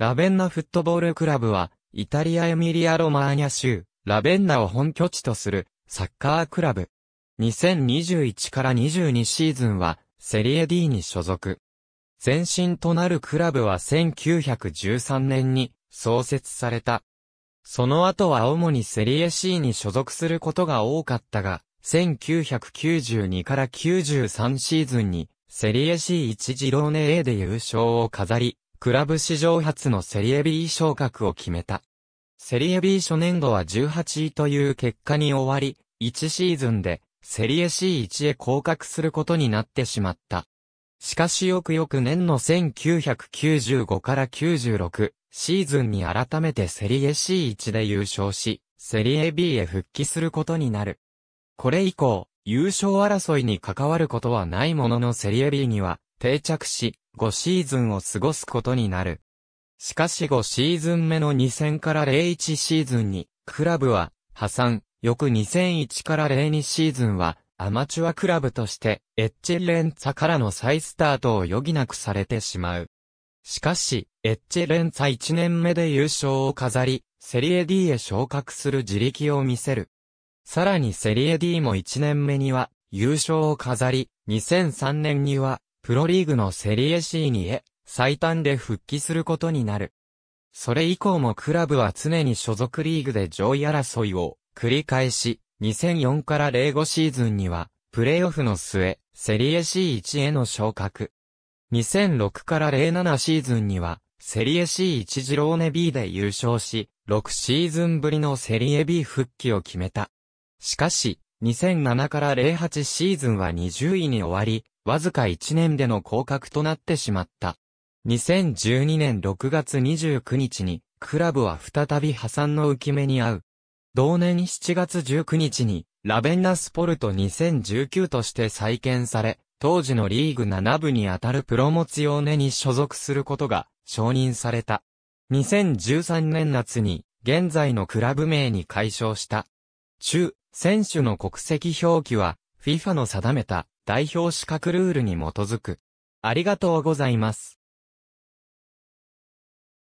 ラヴェンナフットボールクラブは、イタリアエミリア・ロマーニャ州、ラヴェンナを本拠地とするサッカークラブ。2021から22シーズンは、セリエ D に所属。前身となるクラブは1913年に創設された。その後は主にセリエ C に所属することが多かったが、1992から93シーズンに、セリエ C1 ジローネ A で優勝を飾り、クラブ史上初のセリエ B 昇格を決めた。セリエ B 初年度は18位という結果に終わり、1シーズンでセリエ C1 へ降格することになってしまった。しかし翌年の1995から96シーズンに改めてセリエ C1 で優勝し、セリエ B へ復帰することになる。これ以降、優勝争いに関わることはないもののセリエ B には定着し、5シーズンを過ごすことになる。しかし5シーズン目の2000から01シーズンに、クラブは破産、翌2001から02シーズンは、アマチュアクラブとして、エッチェレンツァからの再スタートを余儀なくされてしまう。しかし、エッチェレンツァ1年目で優勝を飾り、セリエ D へ昇格する自力を見せる。さらにセリエ D も1年目には、優勝を飾り、2003年には、プロリーグのセリエ C2 へ最短で復帰することになる。それ以降もクラブは常に所属リーグで上位争いを繰り返し、2004から05シーズンにはプレーオフの末、セリエ C1 への昇格。2006から07シーズンにはセリエ C1 ジローネ B で優勝し、6シーズンぶりのセリエ B 復帰を決めた。しかし、2007から08シーズンは20位に終わり、わずか1年での降格となってしまった。2012年6月29日に、クラブは再び破産の浮き目に遭う。同年7月19日に、ラヴェンナスポルト2019として再建され、当時のリーグ7部にあたるプロモツィオーネに所属することが承認された。2013年夏に、現在のクラブ名に改称した。中、選手の国籍表記は、FIFA の定めた、代表資格ルールに基づく。ありがとうございます。